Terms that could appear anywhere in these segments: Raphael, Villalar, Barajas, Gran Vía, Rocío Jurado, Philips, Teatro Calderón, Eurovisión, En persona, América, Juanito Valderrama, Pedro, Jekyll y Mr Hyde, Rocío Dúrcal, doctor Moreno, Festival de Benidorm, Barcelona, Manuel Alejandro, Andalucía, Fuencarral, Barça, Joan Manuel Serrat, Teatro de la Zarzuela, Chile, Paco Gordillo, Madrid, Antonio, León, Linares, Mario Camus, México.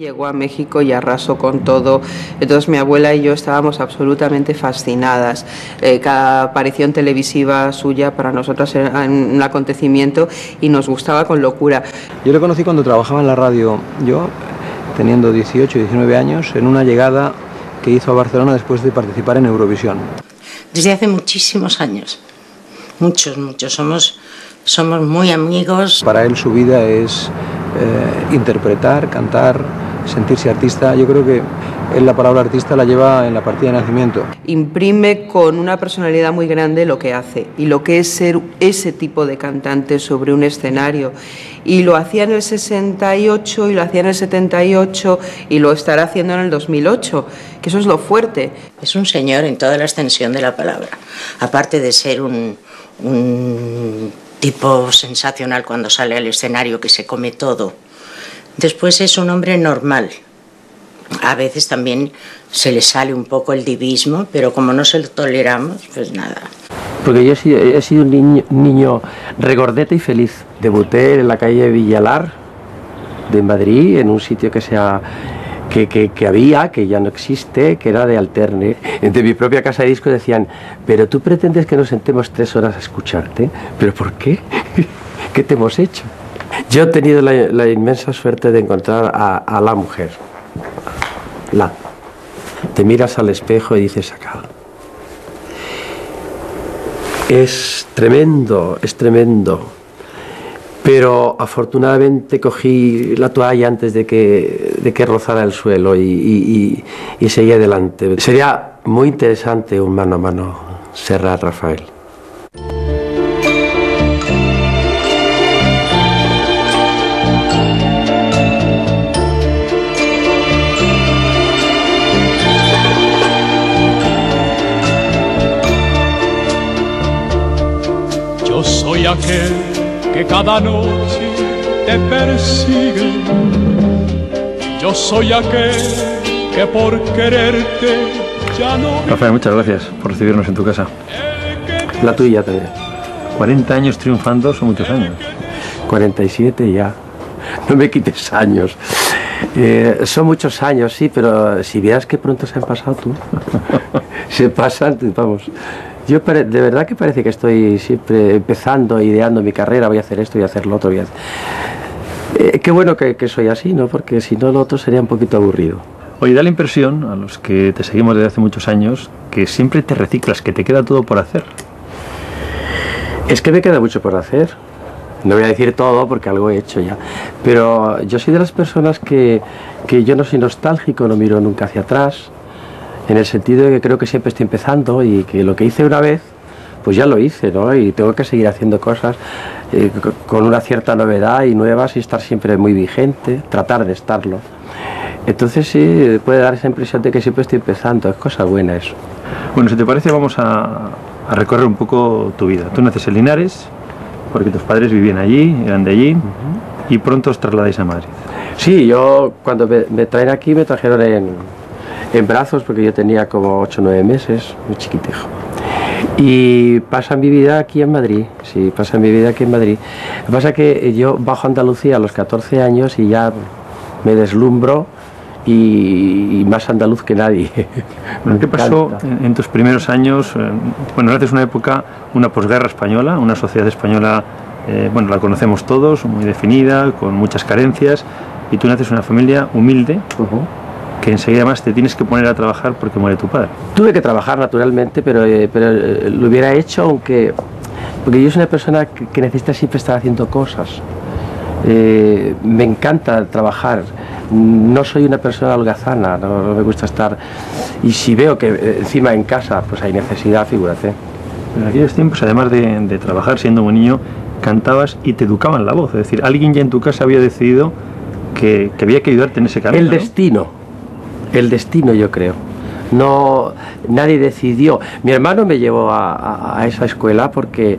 Llegó a México y arrasó con todo. Entonces mi abuela y yo estábamos absolutamente fascinadas. Cada aparición televisiva suya para nosotros era un acontecimiento y nos gustaba con locura. Yo lo conocí cuando trabajaba en la radio, yo teniendo 18, 19 años, en una llegada que hizo a Barcelona después de participar en Eurovisión. Desde hace muchísimos años, muchos, somos muy amigos. Para él su vida es interpretar, cantar, sentirse artista. Yo creo que él la palabra artista la lleva en la partida de nacimiento. Imprime con una personalidad muy grande lo que hace y lo que es ser ese tipo de cantante sobre un escenario. Y lo hacía en el 68 y lo hacía en el 78 y lo estará haciendo en el 2008, que eso es lo fuerte. Es un señor en toda la extensión de la palabra, aparte de ser un tipo sensacional cuando sale al escenario, que se come todo. Después es un hombre normal. A veces también se le sale un poco el divismo, pero como no se lo toleramos, pues nada. Porque yo he sido un niño regordete y feliz. Debuté en la calle Villalar de Madrid, en un sitio que ya no existe, que era de alterne. Entre mi propia casa de discos decían, pero tú pretendes que nos sentemos 3 horas a escucharte, ¿pero por qué? ¿Qué te hemos hecho? Yo he tenido la inmensa suerte de encontrar a la mujer. Te miras al espejo y dices, acá. Es tremendo, es tremendo. Pero afortunadamente cogí la toalla antes de que rozara el suelo y seguí adelante. Sería muy interesante un mano a mano Serrat Raphael. Yo soy aquel que cada noche te persigue, yo soy aquel que por quererte ya no... Rafael, muchas gracias por recibirnos en tu casa. La tuya también. 40 años triunfando son muchos años. 47 ya. No me quites años. Son muchos años, sí, pero si vieras que pronto se han pasado tú. Se pasan, vamos. Yo de verdad que parece que estoy siempre empezando, ideando mi carrera, voy a hacer esto, voy a hacer lo otro, voy a hacer... qué bueno que soy así, ¿no? Porque si no, lo otro sería un poquito aburrido. Oye, da la impresión, a los que te seguimos desde hace muchos años, que siempre te reciclas, que te queda todo por hacer. Es que me queda mucho por hacer. No voy a decir todo porque algo he hecho ya. Pero yo soy de las personas que yo no soy nostálgico, no miro nunca hacia atrás. En el sentido de que creo que siempre estoy empezando y que lo que hice una vez, pues ya lo hice, ¿no? Y tengo que seguir haciendo cosas con una cierta novedad y nuevas y estar siempre muy vigente, tratar de estarlo. Entonces sí, puede dar esa impresión de que siempre estoy empezando, es cosa buena eso. Bueno, si te parece vamos a recorrer un poco tu vida. Tú naces en Linares, porque tus padres vivían allí, eran de allí, y pronto os trasladáis a Madrid. Sí, yo cuando me traen aquí me trajeron en brazos, porque yo tenía como 8 o 9 meses, muy chiquitejo. Y pasa mi vida aquí en Madrid, sí, pasa mi vida aquí en Madrid. Lo que pasa es que yo bajo a Andalucía a los 14 años y ya me deslumbro y más andaluz que nadie. ¿Qué pasó en tus primeros años? Bueno, haces una época, una posguerra española, una sociedad española, bueno, la conocemos todos, muy definida, con muchas carencias, y tú naces en una familia humilde, que enseguida más te tienes que poner a trabajar porque muere tu padre. Tuve que trabajar naturalmente, pero lo hubiera hecho aunque... Porque yo soy una persona que necesita siempre estar haciendo cosas. Me encanta trabajar. No soy una persona holgazana, no me gusta estar... Y si veo que encima en casa pues hay necesidad, figúrate. En aquellos tiempos, además de trabajar siendo un niño, cantabas y te educaban la voz. Es decir, alguien ya en tu casa había decidido que había que ayudarte en ese camino. El destino. El destino, yo creo. No, nadie decidió. Mi hermano me llevó a esa escuela porque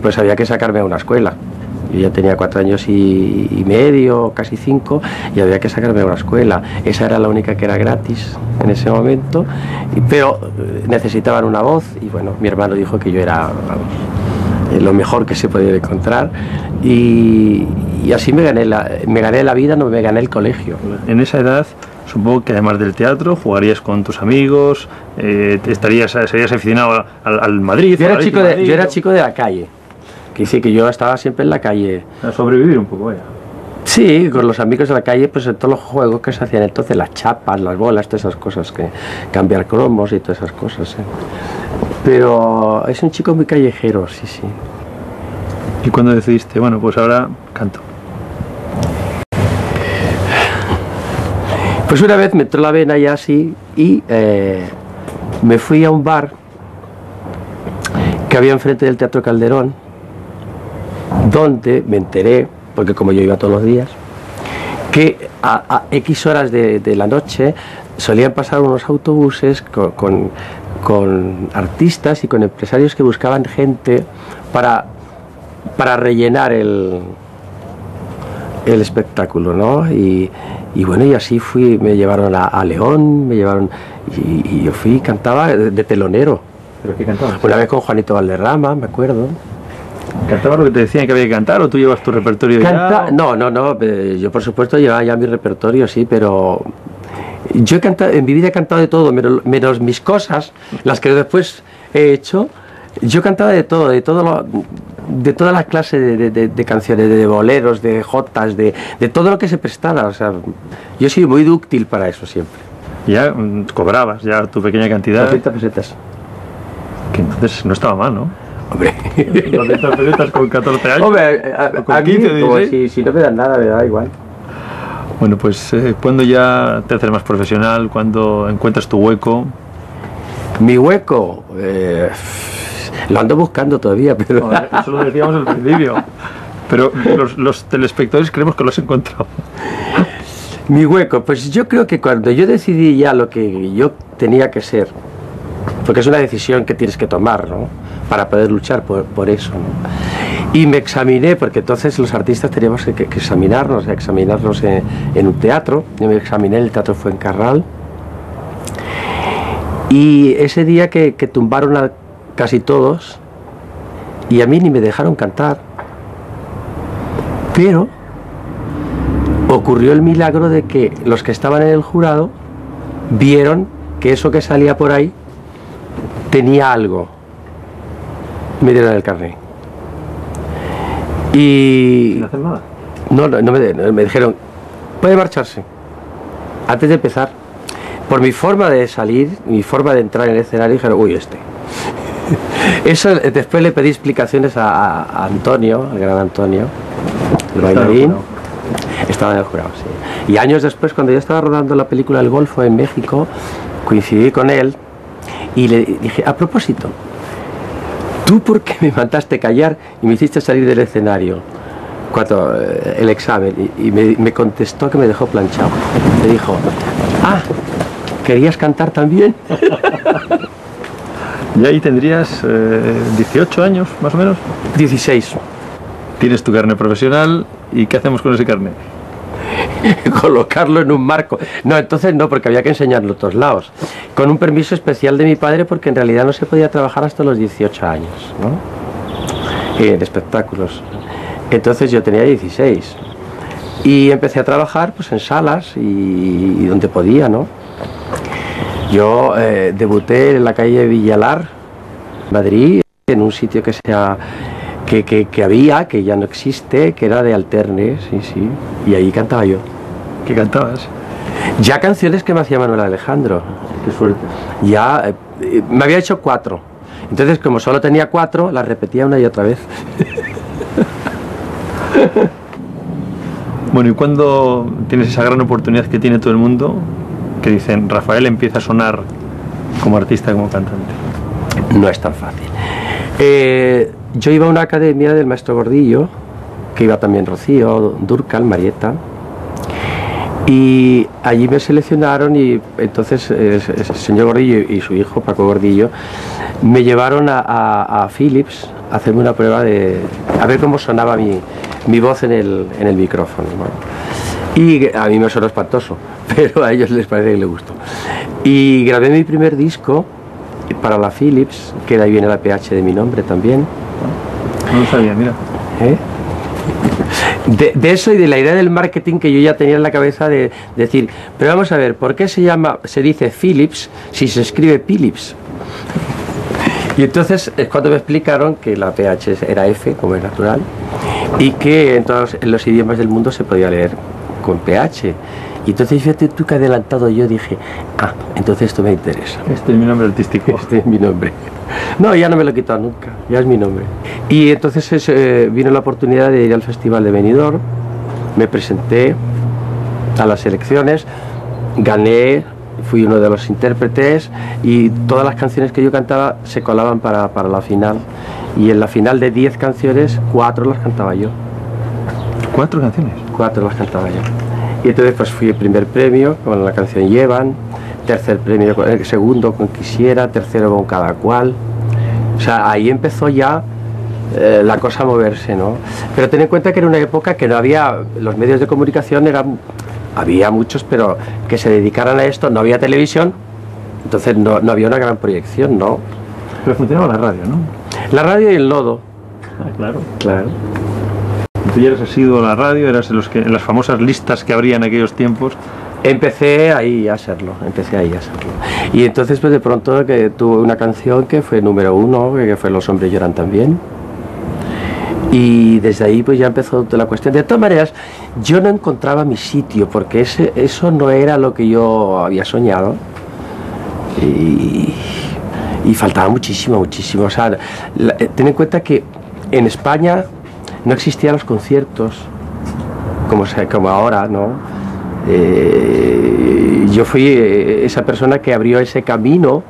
pues había que sacarme a una escuela. Yo ya tenía 4 años y medio, casi 5, y había que sacarme a una escuela. Esa era la única que era gratis en ese momento, pero necesitaban una voz y bueno, mi hermano dijo que yo era lo mejor que se podía encontrar y así me gané la vida, no me gané el colegio. En esa edad, supongo que además del teatro, jugarías con tus amigos, serías aficionado al Madrid. Yo era chico de la calle, que sí, que yo estaba siempre en la calle. A sobrevivir un poco, vaya. Sí, con los amigos de la calle, pues en todos los juegos que se hacían entonces, las chapas, las bolas, todas esas cosas, que cambiar cromos y todas esas cosas. Pero es un chico muy callejero, sí, sí. ¿Y cuándo decidiste, bueno, pues ahora canto? Pues una vez me entró la vena ya así y me fui a un bar que había enfrente del Teatro Calderón, donde me enteré, porque como yo iba todos los días, que a X horas de la noche solían pasar unos autobuses con artistas y con empresarios que buscaban gente para rellenar el espectáculo, ¿no? Y bueno, y así fui, me llevaron a León, me llevaron, y yo fui, cantaba de telonero. ¿Pero qué cantabas? Una vez con Juanito Valderrama, me acuerdo. ¿Cantabas lo que te decían que había que cantar o tú llevas tu repertorio ya? No, yo por supuesto llevaba ya mi repertorio, sí, pero yo he cantado, en mi vida he cantado de todo, menos mis cosas, las que después he hecho. Yo cantaba de todas las clases de canciones, de boleros, de jotas, de todo lo que se prestara. O sea, yo he sido muy dúctil para eso siempre. Ya cobrabas ya tu pequeña cantidad. 200 pesetas. Que entonces no estaba mal, ¿no? Hombre. 200 pesetas con 14 años. Hombre, a mí, pues, si no me dan nada, me da igual. Bueno, pues, ¿cuándo ya te haces más profesional? ¿Cuándo encuentras tu hueco? Mi hueco. Lo ando buscando todavía, pero... No, eso lo decíamos al principio. Pero los telespectadores creemos que lo has encontrado. Mi hueco, pues yo creo que cuando yo decidí ya lo que yo tenía que ser, porque es una decisión que tienes que tomar, ¿no? Para poder luchar por eso, ¿no? Y me examiné, porque entonces los artistas teníamos que examinarnos en un teatro. Yo me examiné en el Teatro Fuencarral. Y ese día que tumbaron a casi todos, y a mí ni me dejaron cantar, pero ocurrió el milagro de que los que estaban en el jurado vieron que eso que salía por ahí tenía algo. Me dieron el carnet y no hacen nada. No me dijeron, puede marcharse antes de empezar. Por mi forma de salir, mi forma de entrar en el escenario, dijeron, uy, este. Eso, después le pedí explicaciones a Antonio, al gran Antonio, el bailarín. Estaba en el jurado, sí. Y años después, cuando yo estaba rodando la película El Golfo en México, coincidí con él y le dije, a propósito, ¿tú por qué me mandaste callar y me hiciste salir del escenario cuando el examen? Y me contestó que me dejó planchado. Me dijo, ah, ¿querías cantar también? Y ahí tendrías 18 años, más o menos. 16. Tienes tu carnet profesional, ¿y qué hacemos con ese carnet? Colocarlo en un marco. No, entonces no, porque había que enseñarlo a todos lados. Con un permiso especial de mi padre, porque en realidad no se podía trabajar hasta los 18 años, ¿no? En espectáculos. Entonces yo tenía 16. Y empecé a trabajar pues en salas y donde podía, ¿no? Yo debuté en la calle Villalar, Madrid, en un sitio que había, que ya no existe, que era de alternes, sí, y ahí cantaba yo. ¿Qué cantabas? Ya canciones que me hacía Manuel Alejandro. Qué suerte. Ya, me había hecho 4, entonces como solo tenía 4, las repetía una y otra vez. Bueno, ¿y cuándo tienes esa gran oportunidad que tiene todo el mundo? Que dicen, Raphael empieza a sonar como artista, como cantante. No es tan fácil. Yo iba a una academia del maestro Gordillo, que iba también Rocío Dúrcal, Marieta, y allí me seleccionaron, y entonces el señor Gordillo y su hijo Paco Gordillo me llevaron a Philips a hacerme una prueba de a ver cómo sonaba mi voz en el micrófono, ¿no? Y a mí me sonó espantoso, pero a ellos les parece que les gustó. Y grabé mi primer disco para la Philips, que de ahí viene la PH de mi nombre también. No lo sabía, mira. de eso y de la idea del marketing que yo ya tenía en la cabeza de decir, pero vamos a ver, ¿por qué se llama, se dice Philips si se escribe Philips? Y entonces es cuando me explicaron que la PH era F, como es natural, y que en los idiomas del mundo se podía leer con PH. Y entonces, fíjate tú que adelantado yo dije, ah, entonces esto me interesa. Este es mi nombre artístico. Este es mi nombre. No, ya no me lo he quitado nunca, ya es mi nombre. Y entonces vino la oportunidad de ir al Festival de Benidorm, me presenté a las elecciones, gané, fui uno de los intérpretes y todas las canciones que yo cantaba se colaban para la final. Y en la final de 10 canciones, 4 las cantaba yo. ¿4 canciones? 4 las cantaba yo. Y entonces pues fui el primer premio con la canción Llevan, tercer premio, el segundo con Quisiera, tercero con Cada Cual. O sea, ahí empezó ya la cosa a moverse, ¿no? Pero ten en cuenta que era una época que no había, los medios de comunicación eran, había muchos, pero que se dedicaran a esto, no había televisión, entonces no había una gran proyección, ¿no? Pero funcionaba la radio, ¿no? La radio y el lodo. Ah, claro. Claro. Tú ya eres asiduo a la radio, eras en las famosas listas que habría en aquellos tiempos. Empecé ahí a hacerlo, Y entonces pues de pronto que tuve una canción que fue número 1, que fue Los hombres lloran también. Y desde ahí pues ya empezó toda la cuestión. De todas maneras, yo no encontraba mi sitio, porque eso no era lo que yo había soñado. Y faltaba muchísimo, muchísimo. O sea, ten en cuenta que en España no existían los conciertos como ahora, ¿no? Yo fui esa persona que abrió ese camino,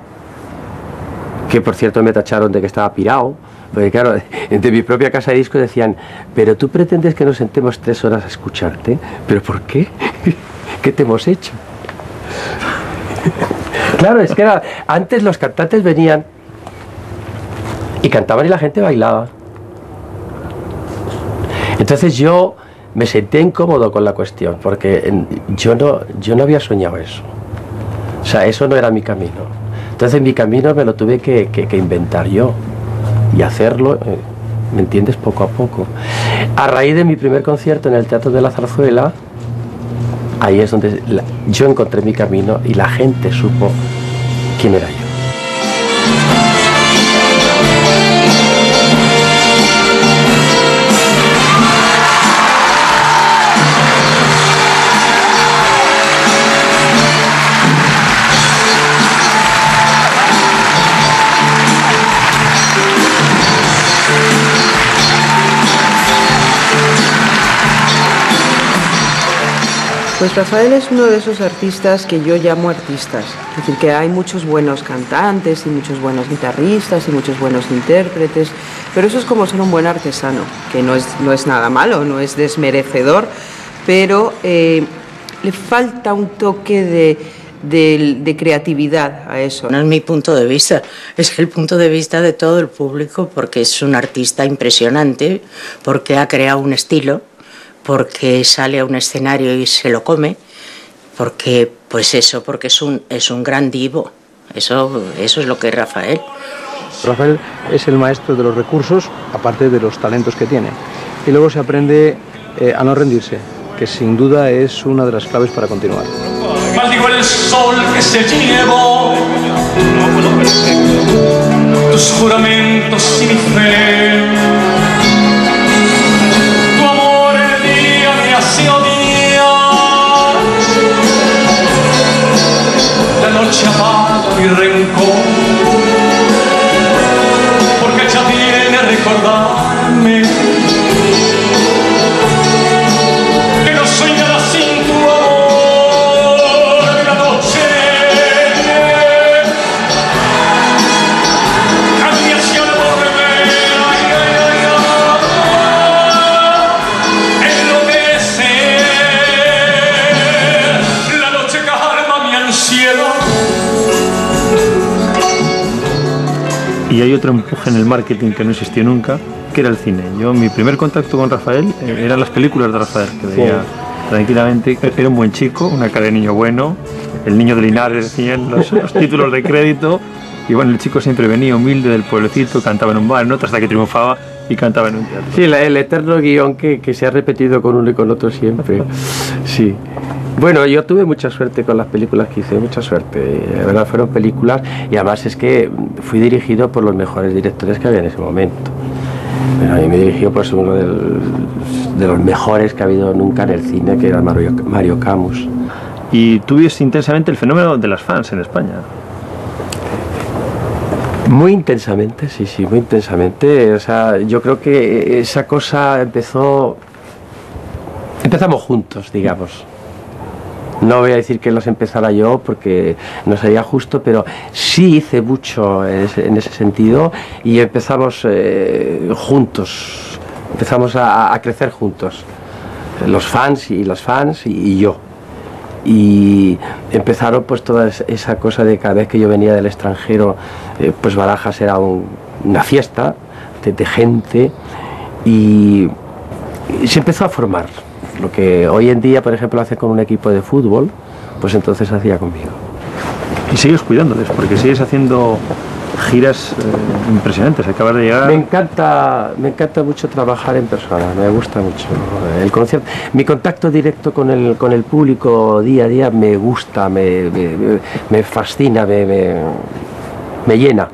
que por cierto me tacharon de que estaba pirado, porque claro, entre mi propia casa de discos decían, pero tú pretendes que nos sentemos 3 horas a escucharte, ¿pero por qué? ¿Qué te hemos hecho? Claro, es que era, antes los cantantes venían y cantaban y la gente bailaba. Entonces yo me senté incómodo con la cuestión, porque yo no había soñado eso. O sea, eso no era mi camino. Entonces mi camino me lo tuve que inventar yo y hacerlo, ¿me entiendes? Poco a poco. A raíz de mi primer concierto en el Teatro de la Zarzuela, ahí es donde yo encontré mi camino y la gente supo quién era yo. Pues Rafael es uno de esos artistas que yo llamo artistas, es decir, que hay muchos buenos cantantes y muchos buenos guitarristas y muchos buenos intérpretes, pero eso es como ser un buen artesano, que no es nada malo, no es desmerecedor, pero le falta un toque de creatividad a eso. No es mi punto de vista, es el punto de vista de todo el público, porque es un artista impresionante, porque ha creado un estilo, porque sale a un escenario y se lo come, porque pues eso, porque es un gran divo. Eso es lo que es Rafael. Rafael es el maestro de los recursos, aparte de los talentos que tiene. Y luego se aprende a no rendirse, que sin duda es una de las claves para continuar. Maldigo el sol que se llevó tus juramentos y mi fe. Y rencor, porque ya viene a recordarme que no soy nada sin tu amor. La noche cambia hacia el volver, enloquecer. La noche calma mi ansiedad. Y hay otro empuje en el marketing que no existió nunca, que era el cine. Yo, mi primer contacto con Rafael eran las películas de Rafael, que veía tranquilamente. Era un buen chico, Una cara de niño bueno, El niño de Linares, los títulos de crédito, Y bueno, el chico siempre venía humilde del pueblecito, cantaba en un bar, en otro, hasta que triunfaba y cantaba en un teatro. Sí, el eterno guión que se ha repetido con uno y con otro siempre. Sí. Bueno, yo tuve mucha suerte con las películas que hice, mucha suerte. La verdad, fueron películas, y además es que fui dirigido por los mejores directores que había en ese momento. Bueno, a mí me dirigió pues uno de los mejores que ha habido nunca en el cine, que era Mario Camus. Y tú vives intensamente el fenómeno de las fans en España. Muy intensamente, sí, muy intensamente. O sea, yo creo que esa cosa empezamos juntos, digamos. No voy a decir que los empezara yo porque no sería justo, pero sí hice mucho en ese sentido y empezamos juntos, empezamos a crecer juntos, los fans y las fans y yo. Y empezaron pues toda esa cosa de cada vez que yo venía del extranjero, pues Barajas era una fiesta de gente, y se empezó a formar lo que hoy en día, por ejemplo, hace con un equipo de fútbol, pues entonces hacía conmigo. Y sigues cuidándoles, porque sigues haciendo giras impresionantes, acabas de llegar... Me encanta mucho trabajar en persona, me gusta mucho el concierto. Mi contacto directo con el público día a día me gusta, me fascina, me llena.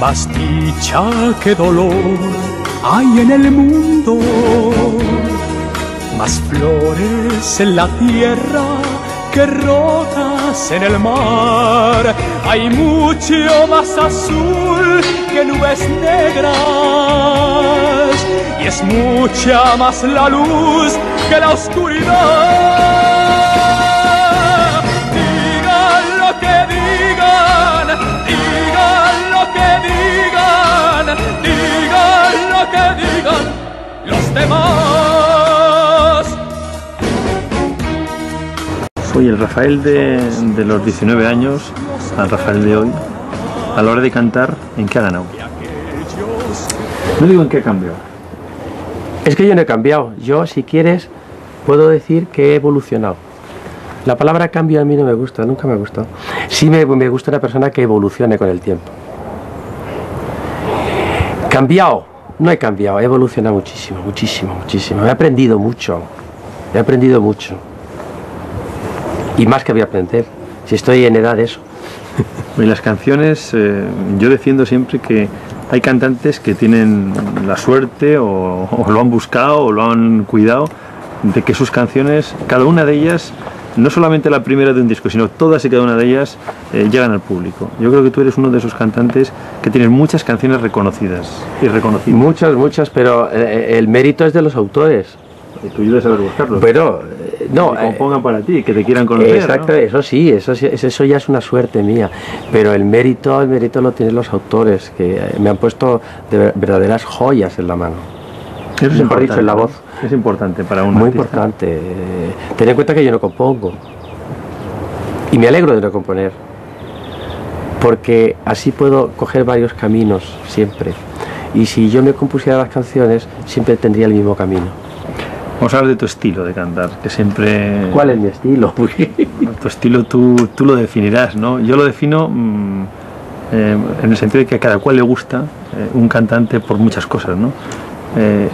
Más dicha que dolor hay en el mundo, más flores en la tierra que rotas en el mar. Hay mucho más azul que nubes negras, y es mucha más la luz que la oscuridad. Digan lo que digan, digan lo que digan, digan lo que digan los demás. Soy el Raphael de los 19 años al Raphael de hoy. A la hora de cantar, ¿en qué ha ganado? No digo en qué ha cambiado. Es que yo no he cambiado. Yo, si quieres, puedo decir que he evolucionado. La palabra cambio a mí no me gusta, nunca me ha gustado. Sí me gusta una persona que evolucione con el tiempo. Cambiado, no he cambiado, he evolucionado muchísimo, muchísimo, muchísimo. He aprendido mucho. Y más que voy a aprender, si estoy en edad de eso. En las canciones, yo defiendo siempre que hay cantantes que tienen la suerte, o lo han buscado, o lo han cuidado, de que sus canciones, cada una de ellas, no solamente la primera de un disco, sino todas y cada una de ellas llegan al público. Yo creo que tú eres uno de esos cantantes que tienes muchas canciones reconocidas y reconocidas. Muchas, pero el mérito es de los autores. Y tú ayudas a buscarlos. Pero, no. Que te compongan para ti, que te quieran conocer. Exacto, ¿no? Eso ya es una suerte mía. Pero el mérito lo tienen los autores, que me han puesto de verdaderas joyas en la mano. Eso es importante, en la voz. Es importante para un artista. Muy importante. Ten en cuenta que yo no compongo. Y me alegro de no componer. Porque así puedo coger varios caminos siempre. Y si yo me compusiera las canciones, siempre tendría el mismo camino. Vamos a hablar de tu estilo de cantar, que siempre... ¿Cuál es mi estilo? Tu estilo tú lo definirás, ¿no? Yo lo defino... en el sentido de que a cada cual le gusta un cantante por muchas cosas, ¿no?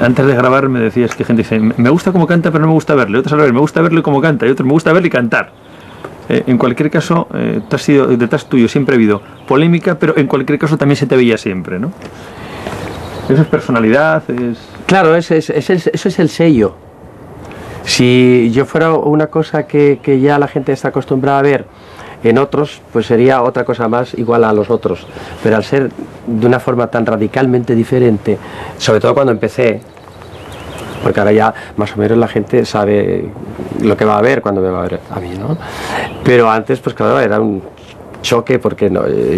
Antes de grabar me decías que gente dice: me gusta cómo canta pero no me gusta verle. Otros al revés: me gusta verle cómo canta. Y otros: me gusta verle y cantar. En cualquier caso, detrás tuyo siempre ha habido polémica, pero en cualquier caso también se te veía siempre, ¿no? Eso es personalidad, es... Claro, eso es el sello. Si yo fuera una cosa que ya la gente está acostumbrada a ver en otros, pues sería otra cosa más igual a los otros, pero al ser de una forma tan radicalmente diferente, sobre todo cuando empecé, porque ahora ya más o menos la gente sabe lo que va a ver cuando me va a ver a mí, ¿no? Pero antes, pues claro, era un choque, porque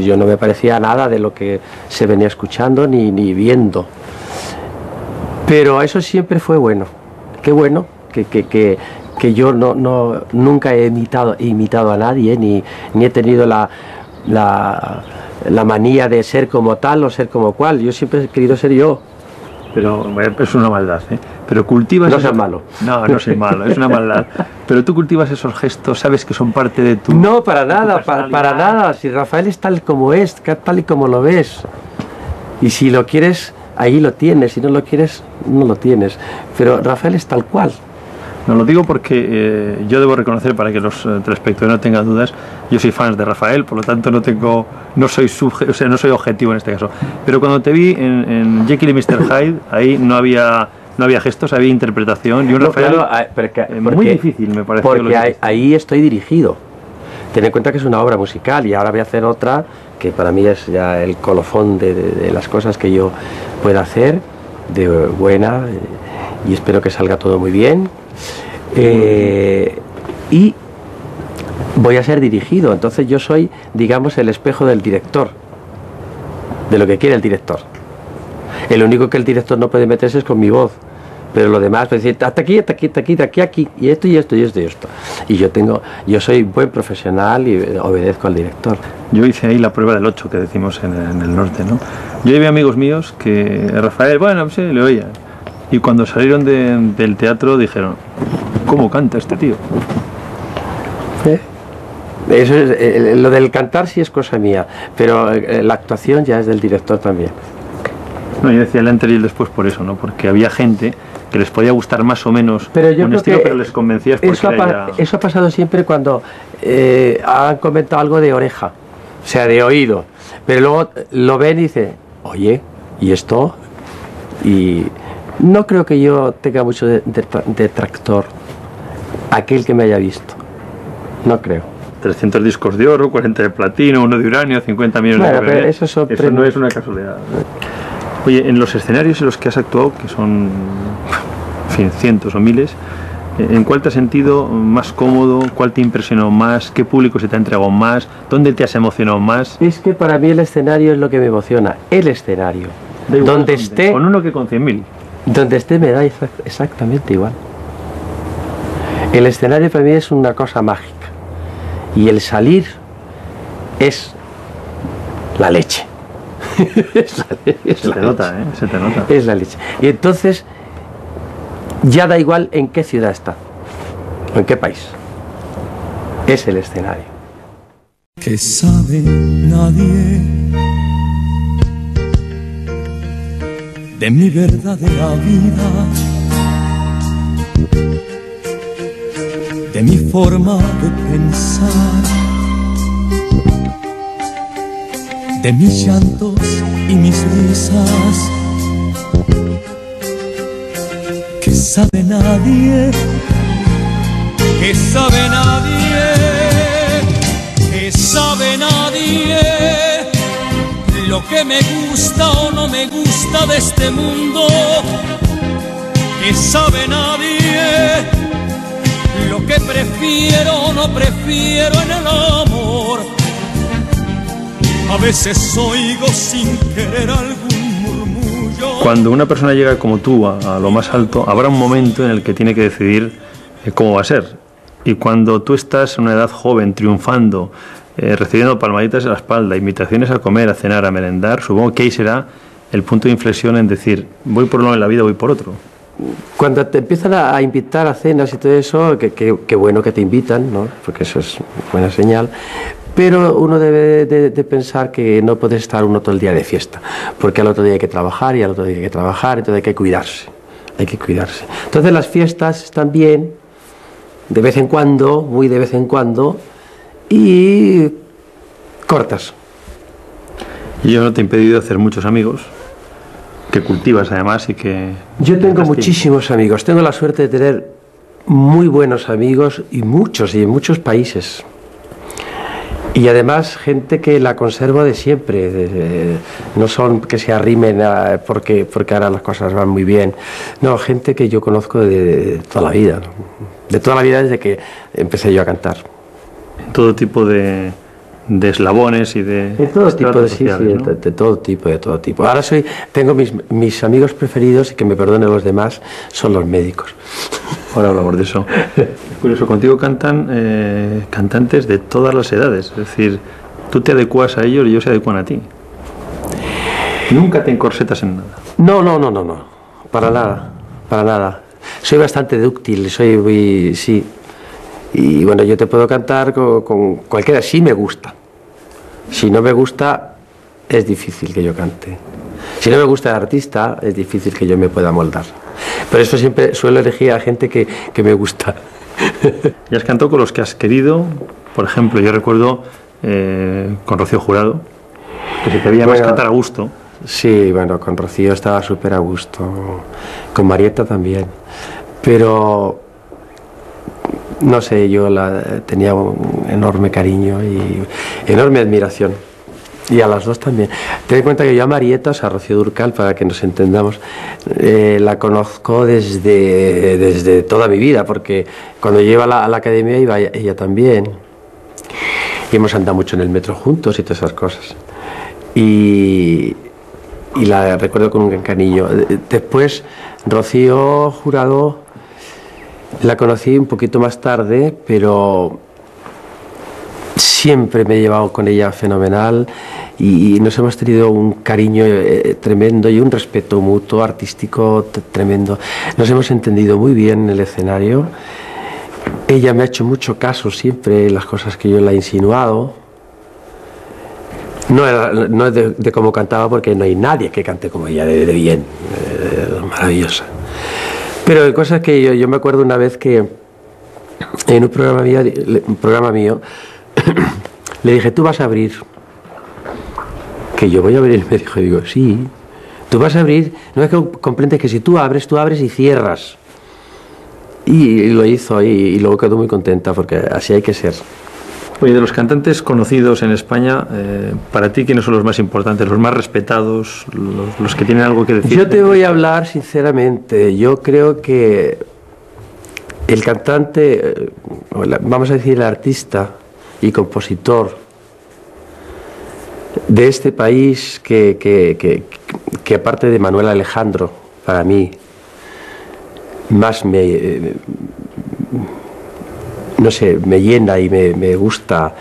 yo no me parecía nada de lo que se venía escuchando ni viendo, pero eso siempre fue bueno. Qué bueno que yo nunca he imitado a nadie, ni he tenido la la manía de ser como tal o ser como cual. Yo siempre he querido ser yo. Pero es una maldad, ¿eh? Pero cultivas... No seas malo. No, no soy malo, es una maldad. Pero tú cultivas esos gestos, sabes que son parte de tu... No, para nada, para nada. Si Rafael es tal como es, tal y como lo ves. Y si lo quieres, ahí lo tienes. Si no lo quieres, no lo tienes. Pero Rafael es tal cual. No lo digo porque yo debo reconocer, para que los telespectadores no tengan dudas, yo soy fan de Rafael, por lo tanto no soy objetivo en este caso. Pero cuando te vi en Jekyll y Mr Hyde, ahí no había gestos, había interpretación. Y un Rafael, no, claro, muy difícil me parece. Porque ahí estoy dirigido. Ten en cuenta que es una obra musical y ahora voy a hacer otra que para mí es ya el colofón de las cosas que yo pueda hacer de buena, y espero que salga todo muy bien. Y voy a ser dirigido, entonces yo soy, digamos, el espejo del director, de lo que quiere el director. El único que el director no puede meterse es con mi voz, pero lo demás puede decir hasta aquí, hasta aquí, hasta aquí, hasta aquí, aquí, y esto, y esto, y esto, y esto. Y yo soy buen profesional y obedezco al director. Yo hice ahí la prueba del 8 que decimos en el norte, ¿no? Yo había amigos míos que Rafael, bueno, sí, le oía. Y cuando salieron del teatro dijeron, ¿cómo canta este tío? Eso es, lo del cantar sí es cosa mía, pero la actuación ya es del director también. No, yo decía el antes y el después por eso, ¿no? Porque había gente que les podía gustar más o menos un estilo, pero les convencías porque eso ha pasado siempre cuando han comentado algo de oreja, o sea, de oído. Pero luego lo ven y dicen, oye, ¿y esto? Y... No creo que yo tenga mucho detractor aquel que me haya visto. No creo. 300 discos de oro, 40 de platino, 1 de uranio, 50 millones de dólares. Eso no es una casualidad. Oye, en los escenarios en los que has actuado, que son cientos o miles, ¿en cuál te has sentido más cómodo? ¿Cuál te impresionó más? ¿Qué público se te ha entregado más? ¿Dónde te has emocionado más? Es que para mí el escenario es lo que me emociona. El escenario. Donde esté. Con uno que con 100.000. Donde esté me da exactamente igual. El escenario para mí es una cosa mágica. Y el salir es la leche. Se te nota. Es la leche. Y entonces ya da igual en qué ciudad está o en qué país. Es el escenario. Que sabe nadie de mi verdadera vida, de mi forma de pensar, de mis llantos y mis risas, que sabe nadie, lo que me gusta o no me gusta de este mundo, que sabe nadie, lo que prefiero o no prefiero en el amor. A veces oigo sin querer algún murmullo. Cuando una persona llega como tú a lo más alto, habrá un momento en el que tiene que decidir cómo va a ser. Y cuando tú estás en una edad joven, triunfando, recibiendo palmaditas en la espalda, invitaciones a comer, a cenar, a merendar, supongo que ahí será el punto de inflexión en decir, voy por uno en la vida, voy por otro. Cuando te empiezan a invitar a cenas y todo eso, que bueno que te invitan, ¿no? Porque eso es buena señal, pero uno debe de pensar que no puede estar uno todo el día de fiesta, porque al otro día hay que trabajar y al otro día hay que trabajar, entonces hay que cuidarse, Entonces las fiestas están bien, de vez en cuando, muy de vez en cuando, y cortas. Yo no te he impedido hacer muchos amigos, que cultivas además y que... Yo tengo muchísimos amigos, tengo la suerte de tener muy buenos amigos y en muchos países. Y además gente que la conservo de siempre, no son que se arrimen a, porque ahora las cosas van muy bien, no, gente que yo conozco de toda la vida, desde que empecé yo a cantar. Todo tipo de eslabones y de... De todo tipo. Ahora tengo mis amigos preferidos, y que me perdonen los demás, son los médicos. Ahora hablamos de eso. Es curioso, contigo cantan cantantes de todas las edades, es decir, Tú te adecuas a ellos y ellos se adecuan a ti. Nunca te encorsetas en nada. No. Para nada. Soy bastante dúctil, sí. Y bueno, yo te puedo cantar con cualquiera, sí me gusta. Si no me gusta, es difícil que yo cante. Si no me gusta el artista, es difícil que yo me pueda moldar. Por eso siempre suelo elegir a gente que me gusta. Ya has cantado con los que has querido. Por ejemplo, yo recuerdo con Rocío Jurado, que se te veía más cantar a gusto. Sí, bueno, con Rocío estaba súper a gusto. Con Marieta también. Pero... no sé, yo la tenía un enorme cariño y enorme admiración. Y a las dos también. Ten en cuenta que yo a Marieta, o sea, a Rocío Dúrcal, para que nos entendamos, la conozco desde toda mi vida, porque cuando yo iba a la academia iba ella también. Y hemos andado mucho en el metro juntos y todas esas cosas. Y la recuerdo con un gran cariño. Después, Rocío Jurado... la conocí un poquito más tarde, pero siempre me he llevado con ella fenomenal y nos hemos tenido un cariño tremendo y un respeto mutuo, artístico tremendo. Nos hemos entendido muy bien en el escenario. Ella me ha hecho mucho caso siempre en las cosas que yo le he insinuado. No es de cómo cantaba, porque no hay nadie que cante como ella, de bien, maravillosa. Pero hay cosas que yo me acuerdo una vez que en un programa mío le dije, tú vas a abrir, que yo voy a abrir, me dijo, digo, sí, tú vas a abrir, no es que comprendes que si tú abres y cierras. Y lo hizo y luego quedó muy contenta, porque así hay que ser. Oye, de los cantantes conocidos en España, para ti, ¿quiénes son los más importantes, los más respetados, los que tienen algo que decir? Yo te voy a hablar sinceramente. Yo creo que el cantante, vamos a decir el artista y compositor de este país, que aparte de Manuel Alejandro, para mí, más me llena y me gusta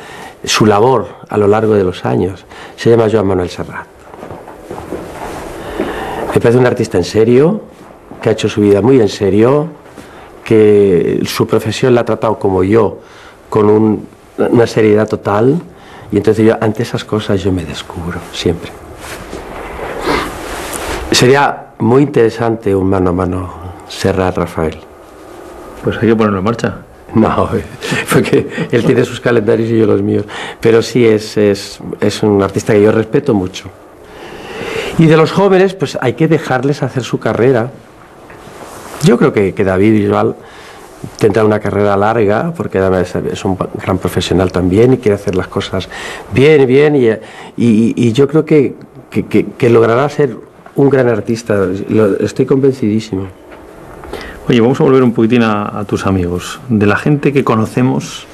su labor a lo largo de los años, se llama Joan Manuel Serrat. Me parece un artista en serio, que ha hecho su vida muy en serio, que su profesión la ha tratado como yo, con una seriedad total, y entonces yo ante esas cosas yo me descubro siempre. Sería muy interesante un mano a mano Serrat-Raphael. Pues hay que ponerlo en marcha. No, porque él tiene sus calendarios y yo los míos. Pero sí, es un artista que yo respeto mucho. Y de los jóvenes, pues hay que dejarles hacer su carrera. Yo creo que David Bisbal tendrá una carrera larga, porque además es un gran profesional también y quiere hacer las cosas bien. Y yo creo que logrará ser un gran artista, estoy convencidísimo. Oye, vamos a volver un poquitín a tus amigos. De la gente que conocemos,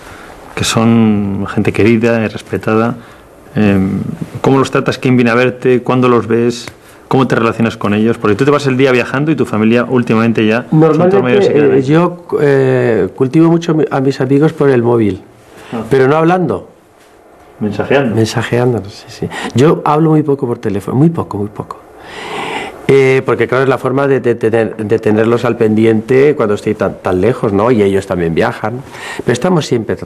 que son gente querida y respetada, ¿cómo los tratas? ¿Quién viene a verte? ¿Cuándo los ves? ¿Cómo te relacionas con ellos? Porque tú te vas el día viajando y tu familia últimamente ya... Normalmente yo cultivo mucho a mis amigos por el móvil, pero no hablando. ¿Mensajeando? Mensajeándonos, sí. Yo hablo muy poco por teléfono, muy poco. Porque claro, es la forma de tenerlos al pendiente cuando estoy tan lejos, ¿no? Y ellos también viajan, pero estamos siempre...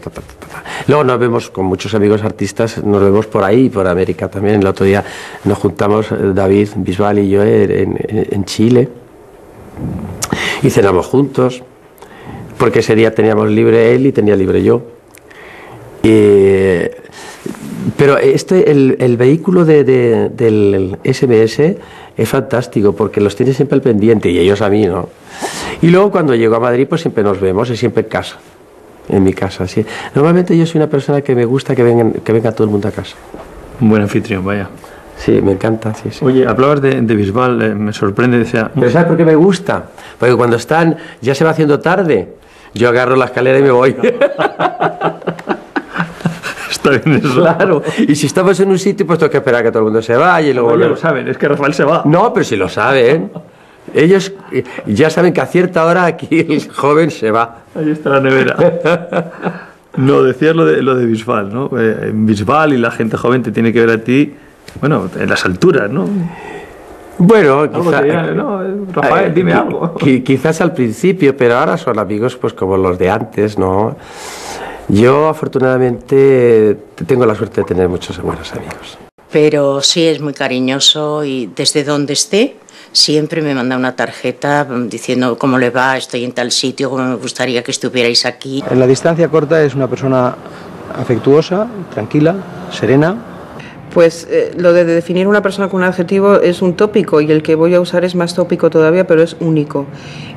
Luego nos vemos con muchos amigos artistas, nos vemos por ahí, por América también. El otro día nos juntamos David Bisbal y yo en Chile y cenamos juntos, porque ese día teníamos libre él y tenía libre yo. Pero el vehículo del SMS es fantástico, porque los tienes siempre al pendiente y ellos a mí, ¿no? Y luego cuando llego a Madrid, pues siempre nos vemos, y siempre en casa, en mi casa. Sí. Normalmente yo soy una persona que me gusta que venga todo el mundo a casa. Un buen anfitrión, vaya. Sí, me encanta. Sí. Oye, hablabas de Bisbal, me sorprende. Pero ¿sabes por qué me gusta? Porque cuando están, ya se va haciendo tarde, yo agarro la escalera y me voy. Está bien eso. Claro, y si estamos en un sitio, pues tengo que esperar a que todo el mundo se vaya y luego... Ellos lo saben, es que Raphael se va. No, pero si lo saben. Ellos ya saben que a cierta hora aquí el joven se va. Ahí está la nevera. No, decías lo de Bisbal, ¿no? Bisbal y la gente joven te tiene que ver a ti, bueno, en las alturas, ¿no? Bueno, quizás... ¿no? Rafael, dime algo. Quizás al principio, pero ahora son amigos pues como los de antes, ¿no? Yo, afortunadamente, tengo la suerte de tener muchos buenos amigos. Pero sí, es muy cariñoso y desde donde esté, siempre me manda una tarjeta diciendo cómo le va, estoy en tal sitio, cómo me gustaría que estuvierais aquí. En la distancia corta es una persona afectuosa, tranquila, serena. Pues lo de definir una persona con un adjetivo es un tópico y el que voy a usar es más tópico todavía, pero es único.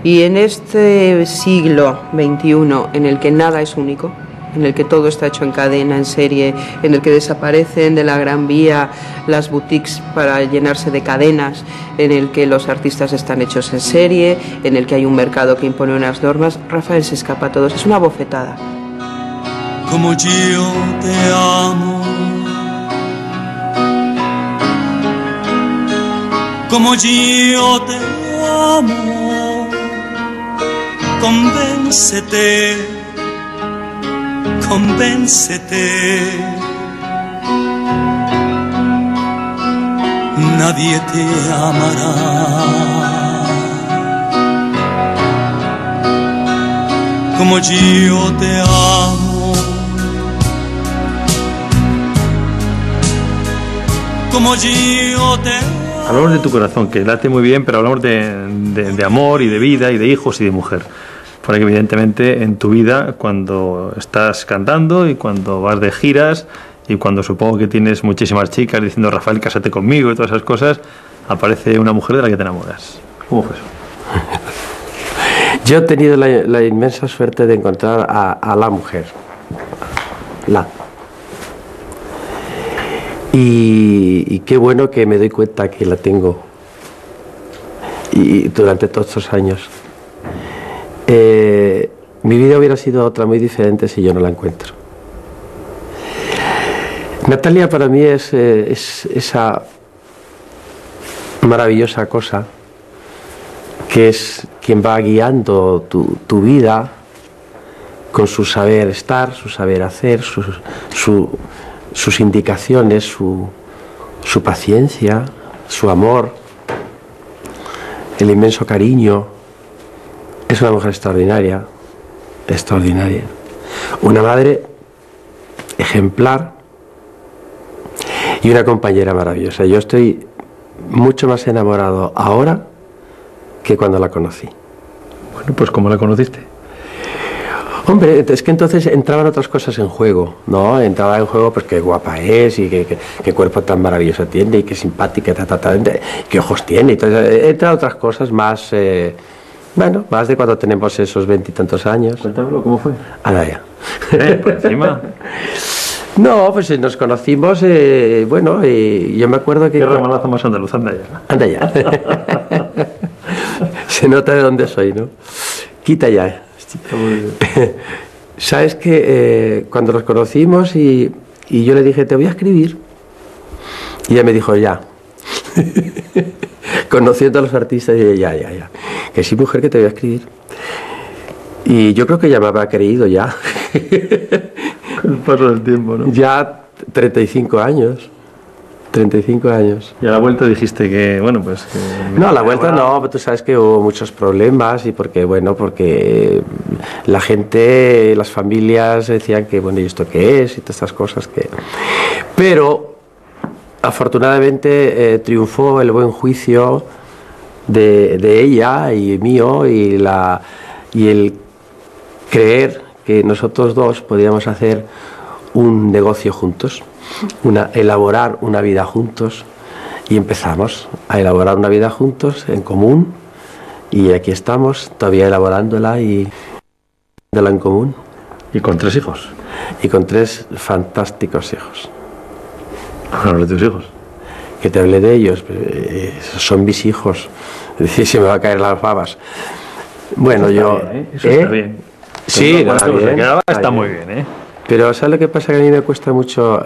Y en este siglo XXI, en el que nada es único, en el que todo está hecho en cadena, en serie, en el que desaparecen de la Gran Vía las boutiques para llenarse de cadenas, en el que los artistas están hechos en serie, en el que hay un mercado que impone unas normas, Rafael se escapa a todos, es una bofetada. Como yo te amo, como yo te amo, convéncete, convéncete, nadie te amará como yo te amo, como yo te amo. Hablamos de tu corazón, que late muy bien, pero hablamos de amor y de vida y de hijos y de mujer. Porque evidentemente en tu vida, cuando estás cantando y cuando vas de giras y cuando supongo que tienes muchísimas chicas diciendo Rafael, cásate conmigo y todas esas cosas, aparece una mujer de la que te enamoras. ¿Cómo fue eso? Yo he tenido la inmensa suerte de encontrar a la mujer. Y qué bueno que me doy cuenta que la tengo. Y durante todos estos años. Mi vida hubiera sido otra muy diferente si yo no la encuentro. Natalia para mí es esa maravillosa cosa que es quien va guiando tu vida con su saber estar, su saber hacer, sus indicaciones, su paciencia, su amor, el inmenso cariño. Es una mujer extraordinaria, extraordinaria. Una madre ejemplar y una compañera maravillosa. Yo estoy mucho más enamorado ahora que cuando la conocí. Bueno, pues ¿cómo la conociste? Hombre, es que entonces entraban otras cosas en juego, ¿no? Entraba en juego pues qué guapa es y qué cuerpo tan maravilloso tiene y qué simpática, qué ojos tiene. Entonces, entra otras cosas más... Bueno, más de cuando tenemos esos 20 y tantos años. Cuéntamelo, ¿cómo fue? Natalia. Por encima. No, pues nos conocimos, bueno, y yo me acuerdo que... Qué ramalazo más andaluz, anda ya. Anda ya. Se nota de dónde soy, ¿no? Quita ya. Sabes que cuando nos conocimos y yo le dije, te voy a escribir. Y ella me dijo, ya. Conociendo a los artistas, y ya. Que sí, mujer, que te voy a escribir. Y yo creo que ya me había creído ya. Con el paso del tiempo, ¿no? Ya 35 años. 35 años. Y a la vuelta dijiste que, bueno, pues... Que no, a la vuelta no, pero tú sabes que hubo muchos problemas y porque, bueno, porque la gente, las familias decían que, bueno, ¿y esto qué es? Y todas estas cosas que... Pero... Afortunadamente triunfó el buen juicio de ella y mío y el creer que nosotros dos podíamos hacer un negocio juntos, elaborar una vida juntos y empezamos a elaborar una vida juntos en común y aquí estamos todavía elaborándola y en común. Y con 3 hijos. Y con 3 fantásticos hijos. Hablar de tus hijos. Que te hablé de ellos, son mis hijos. Es decir, se me va a caer las babas. Bueno, yo... Eso está bien. Sí, está muy bien, ¿eh? Pero ¿sabes lo que pasa? Que a mí me cuesta mucho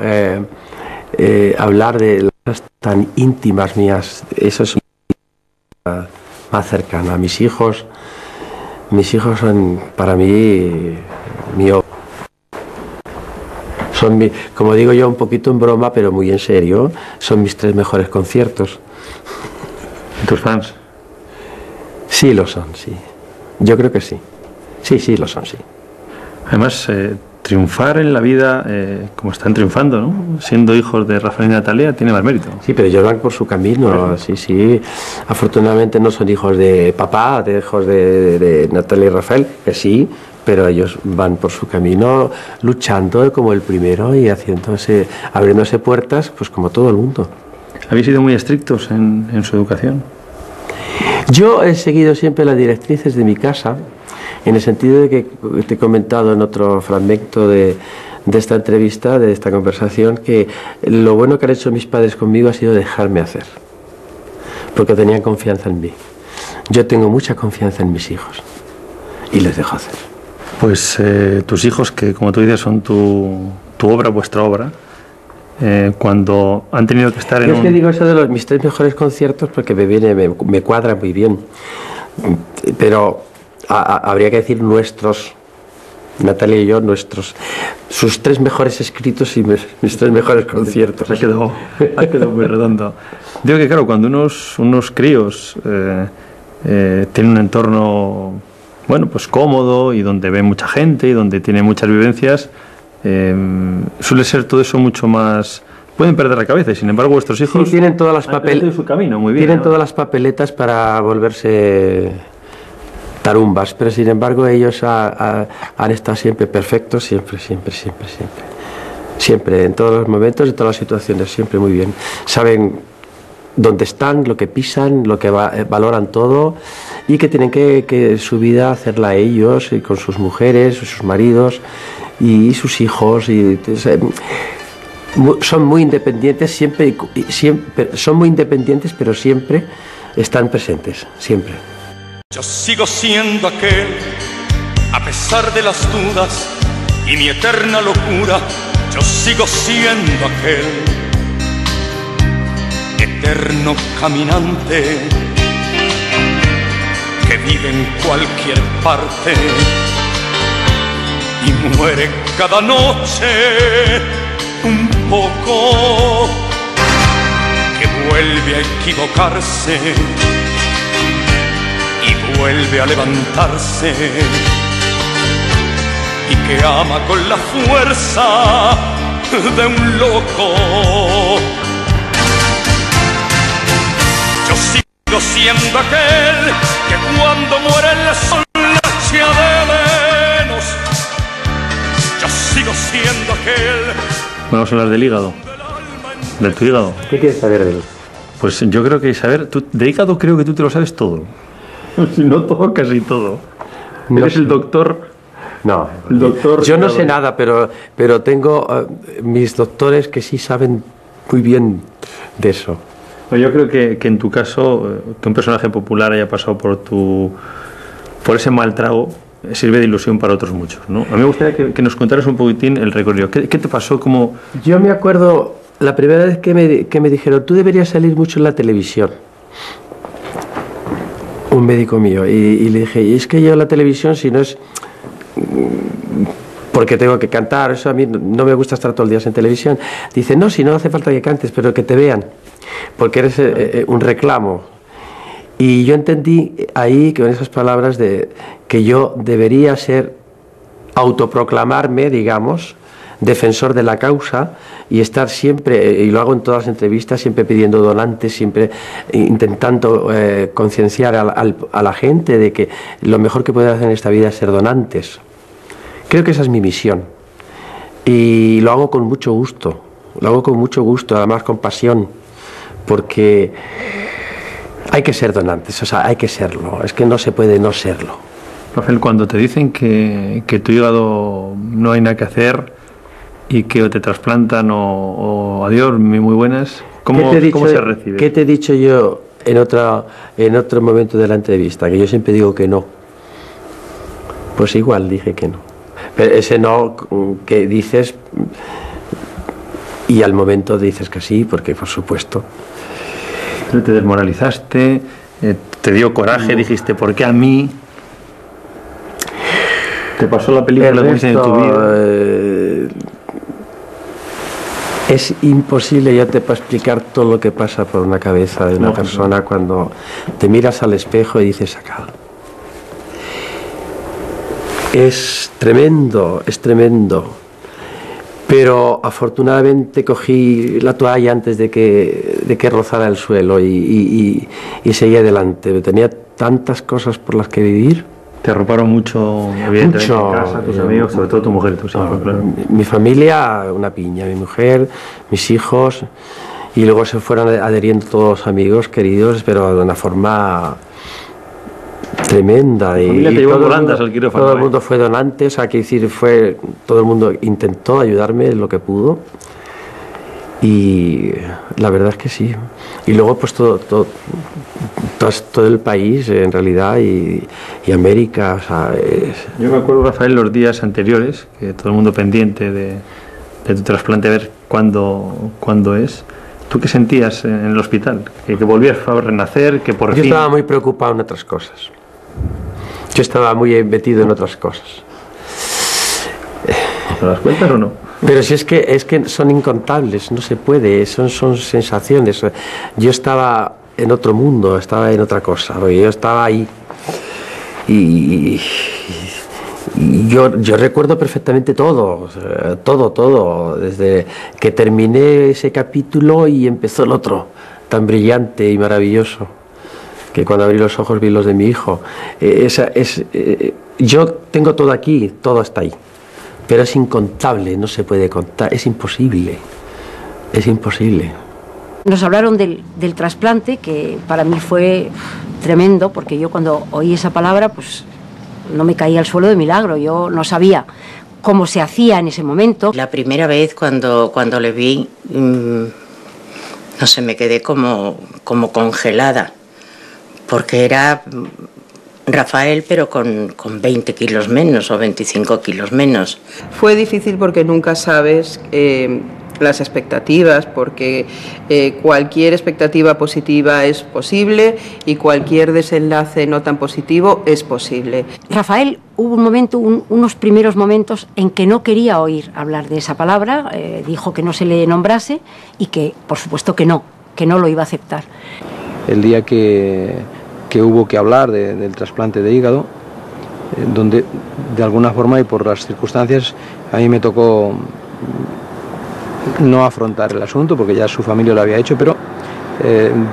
hablar de las cosas tan íntimas mías. Eso es más cercano a mis hijos. Mis hijos son, para mí, mi obra. son mi, como digo yo, un poquito en broma, pero muy en serio, son mis tres mejores conciertos. ¿Tus fans? Sí, lo son, sí. Yo creo que sí. Sí, sí, lo son, sí. Además, triunfar en la vida, como están triunfando, ¿no? Siendo hijos de Rafael y Natalia, tiene más mérito. Sí, pero ellos van por su camino, sí, sí. Afortunadamente no son hijos de papá, de hijos de Natalia y Rafael, que sí, pero ellos van por su camino luchando como el primero y haciéndose, abriéndose puertas, pues como todo el mundo. ¿Habéis sido muy estrictos en su educación? Yo he seguido siempre las directrices de mi casa, en el sentido de que te he comentado en otro fragmento de esta entrevista, de esta conversación, que lo bueno que han hecho mis padres conmigo ha sido dejarme hacer, porque tenían confianza en mí. Yo tengo mucha confianza en mis hijos y les dejo hacer. Pues tus hijos, que como tú dices son tu obra, vuestra obra, cuando han tenido que estar en un... Es que digo eso de mis tres mejores conciertos porque me cuadra muy bien, pero... habría que decir nuestros, Natalia y yo, nuestros, sus tres mejores escritos y mis tres mejores conciertos. Ha quedado muy redondo. Digo que claro, cuando unos críos tienen un entorno, bueno, pues cómodo y donde ven mucha gente y donde tienen muchas vivencias, suele ser todo eso mucho más... Pueden perder la cabeza y sin embargo vuestros hijos... Sí, tienen todas las papeletas, tienen, ¿no?, todas las papeletas para volverse... tarumbas, pero sin embargo ellos han estado siempre perfectos, siempre. Siempre, en todos los momentos, en todas las situaciones, siempre muy bien. Saben dónde están, lo que pisan, lo que valoran todo y que tienen que su vida hacerla ellos y con sus mujeres, sus maridos y sus hijos. Son muy independientes, pero siempre están presentes, siempre. Yo sigo siendo aquel, a pesar de las dudas y mi eterna locura, yo sigo siendo aquel eterno caminante que vive en cualquier parte y muere cada noche un poco, que vuelve a equivocarse. Vuelve a levantarse y que ama con la fuerza de un loco. Yo sigo siendo aquel que cuando muere el sol se de menos. Yo sigo siendo aquel. Vamos a hablar del hígado. ¿De tu hígado? ¿Qué quieres saber de él? Pues yo creo que saber... de hígado creo que tú te lo sabes todo. Si no todo, casi todo. No ¿Eres sé. El doctor? No. El doctor yo no sé nada, pero tengo mis doctores que sí saben muy bien de eso. No, yo creo que en tu caso, que un personaje popular haya pasado por ese mal trago, sirve de ilusión para otros muchos, ¿no? A mí me gustaría que nos contaras un poquitín el recorrido. ¿Qué te pasó? ¿Cómo? Yo me acuerdo la primera vez que me dijeron, tú deberías salir mucho en la televisión. Un médico mío, y le dije, y es que yo la televisión, si no es porque tengo que cantar, eso a mí no me gusta estar todo el día en televisión. Dice, no, si no hace falta que cantes, pero que te vean, porque eres un reclamo. Y yo entendí ahí, con esas palabras, que yo debería autoproclamarme, digamos, defensor de la causa y estar siempre, y lo hago en todas las entrevistas, siempre pidiendo donantes, siempre intentando concienciar a la gente de que lo mejor que pueden hacer en esta vida es ser donantes. Creo que esa es mi misión y lo hago con mucho gusto, además con pasión, porque hay que ser donantes, o sea, hay que serlo, es que no se puede no serlo. Rafael, cuando te dicen que tu hígado no hay nada que hacer y que o te trasplantan o adiós, muy buenas, ¿cómo se recibe? ¿Qué te he dicho yo en otro momento de la entrevista? Que yo siempre digo que no. Pues igual dije que no. Pero ese no que dices y al momento dices que sí, porque por supuesto. Pero te desmoralizaste, te dio coraje, dijiste, ¿por qué a mí? ¿Te pasó la película de tu vida? Es imposible, yo te puedo explicar todo lo que pasa por una cabeza de una persona cuando te miras al espejo y dices acá. Es tremendo, es tremendo. Pero afortunadamente cogí la toalla antes de que rozara el suelo y seguí adelante. Tenía tantas cosas por las que vivir. ¿Te arroparon mucho, evidentemente, en casa, tus amigos, sobre todo tu mujer, tus hijos? Claro. Mi familia, una piña, mi mujer, mis hijos, y luego se fueron adheriendo todos los amigos queridos, pero de una forma tremenda. Y te llevó volandas al quirófano. Todo el mundo fue donante, o sea, que decir, fue, todo el mundo intentó ayudarme en lo que pudo, y la verdad es que sí. Y luego pues todo el país en realidad y América, o sea, yo me acuerdo, Rafael, los días anteriores, que todo el mundo pendiente de tu trasplante, a ver cuándo es. ¿Tú qué sentías en el hospital? ¿Que volvías a renacer? Que por fin... Yo estaba muy preocupado en otras cosas. Yo estaba muy metido en otras cosas. ¿Te das cuenta o no? Pero si es que son incontables, no se puede, son sensaciones. Yo estaba en otro mundo, estaba en otra cosa, yo estaba ahí. Y yo recuerdo perfectamente todo, desde que terminé ese capítulo y empezó el otro, tan brillante y maravilloso, que cuando abrí los ojos vi los de mi hijo. Yo tengo todo aquí, todo está ahí. Pero es incontable, no se puede contar, es imposible, es imposible. Nos hablaron del trasplante, que para mí fue tremendo, porque yo cuando oí esa palabra, pues no me caía al suelo de milagro, yo no sabía cómo se hacía en ese momento. La primera vez cuando le vi, no sé, me quedé como congelada, porque era... Rafael, pero con 20 kilos menos o 25 kilos menos. Fue difícil porque nunca sabes las expectativas, porque cualquier expectativa positiva es posible y cualquier desenlace no tan positivo es posible. Rafael, hubo un momento, unos primeros momentos en que no quería oír hablar de esa palabra, dijo que no se le nombrase y que, por supuesto, que no lo iba a aceptar. El día que hubo que hablar del trasplante de hígado, donde de alguna forma y por las circunstancias a mí me tocó no afrontar el asunto porque ya su familia lo había hecho, pero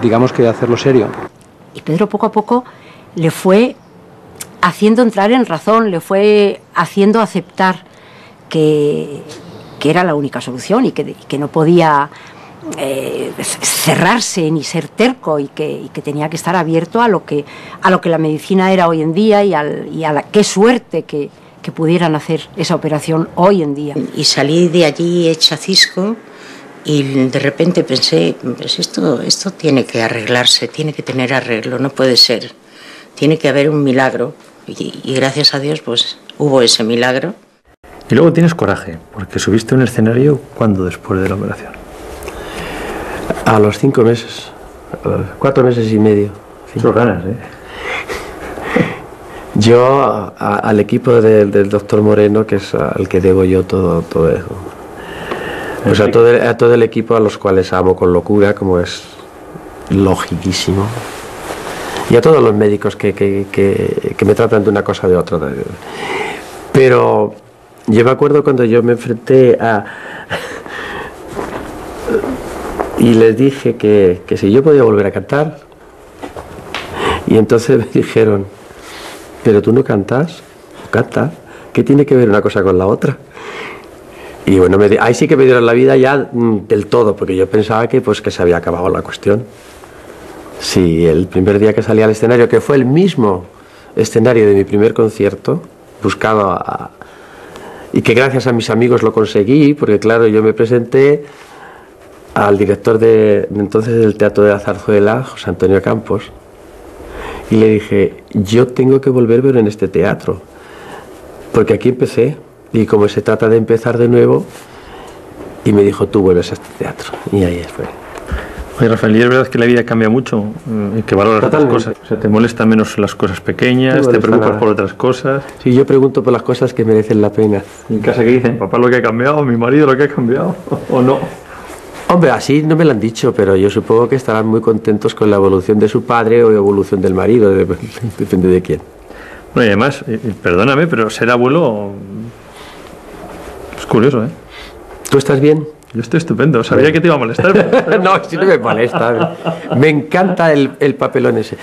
digamos que hacerlo serio. Y Pedro poco a poco le fue haciendo entrar en razón, le fue haciendo aceptar que era la única solución y que no podía... cerrarse ni ser terco y que tenía que estar abierto a lo que la medicina era hoy en día y a la qué suerte que pudieran hacer esa operación hoy en día. Y salí de allí hecha cisco y de repente pensé, pues esto tiene que arreglarse, tiene que tener arreglo, no puede ser, tiene que haber un milagro y gracias a Dios pues hubo ese milagro. Y luego tienes coraje porque subiste a un escenario cuando después de la operación. A los 5 meses, a los 4 meses y medio. Muchas ganas, ¿eh? Yo al equipo del doctor Moreno, que es al que debo yo todo eso. Pues a todo el equipo a los cuales amo con locura, como es logiquísimo. Y a todos los médicos que me tratan de una cosa o de otra. Pero yo me acuerdo cuando yo me enfrenté a... Y les dije que si yo podía volver a cantar, y entonces me dijeron, pero tú no cantas, ¿qué tiene que ver una cosa con la otra? Y bueno, ahí sí que me dieron la vida ya del todo, porque yo pensaba que se había acabado la cuestión. Sí, el primer día que salí al escenario, que fue el mismo escenario de mi primer concierto, buscaba, y que gracias a mis amigos lo conseguí, porque claro, yo me presenté al director de entonces del Teatro de la Zarzuela, José Antonio Campos, y le dije, yo tengo que volver a ver en este teatro, porque aquí empecé, y como se trata de empezar de nuevo, y me dijo, tú vuelves a este teatro, y ahí fue. Oye, Rafael, ¿y es verdad que la vida cambia mucho? Que valoras otras cosas, o sea, te molestan menos las cosas pequeñas, te preocupas por otras cosas. Sí, yo pregunto por las cosas que merecen la pena. ¿Y en casa qué dicen? ¿Papá lo que ha cambiado? ¿Mi marido lo que ha cambiado? ¿O no? Hombre, así no me lo han dicho, pero yo supongo que estarán muy contentos con la evolución de su padre o la evolución del marido, depende de quién. Bueno, y además, perdóname, pero ser abuelo es curioso, ¿eh? ¿Tú estás bien? Yo estoy estupendo, sabía que te iba a molestar. No, si no me molesta. Me encanta el papelón ese.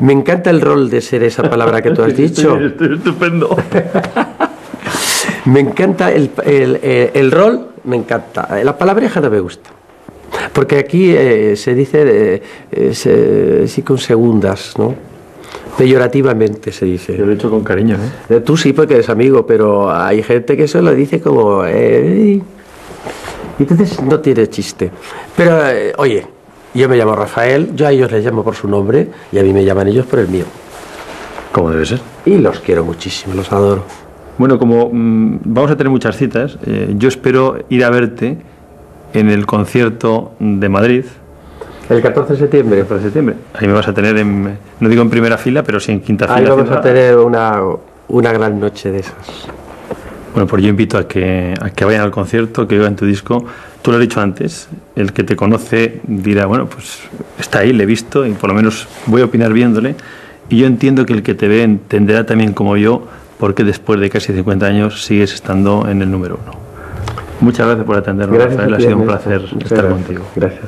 Me encanta el rol de ser esa palabra que tú has dicho. Estoy estupendo. Me encanta el rol, me encanta. La palabreja no me gusta. Porque aquí se dice sí con segundas, ¿no? Peyorativamente se dice. Yo lo he hecho con cariño, ¿eh? Tú sí, porque eres amigo, pero hay gente que eso lo dice como... entonces no tiene chiste. Pero, oye, yo me llamo Rafael, yo a ellos les llamo por su nombre y a mí me llaman ellos por el mío. ¿Cómo debe ser? Y los quiero muchísimo, los adoro. Bueno, como vamos a tener muchas citas, yo espero ir a verte en el concierto de Madrid. El 14 de septiembre. El 14 de septiembre. Ahí me vas a tener, en, no digo en primera fila, pero sí en quinta fila. Ahí vamos a tener una gran noche de esas. Bueno, pues yo invito a que vayan al concierto, que oigan tu disco. Tú lo has dicho antes, el que te conoce dirá, bueno, pues está ahí, le he visto, y por lo menos voy a opinar viéndole. Y yo entiendo que el que te ve entenderá también como yo, porque después de casi 50 años sigues estando en el número uno. Muchas gracias por atendernos, Rafael, ha sido un placer estar contigo. Gracias.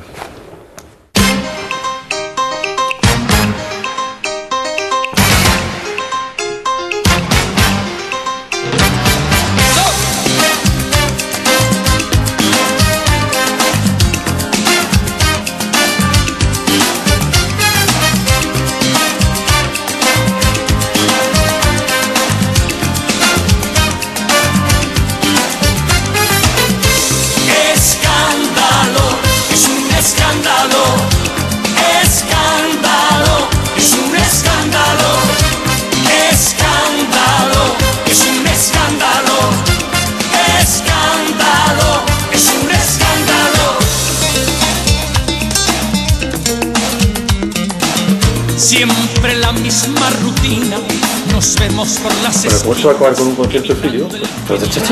Bueno, vamos a acabar con un concierto suyo.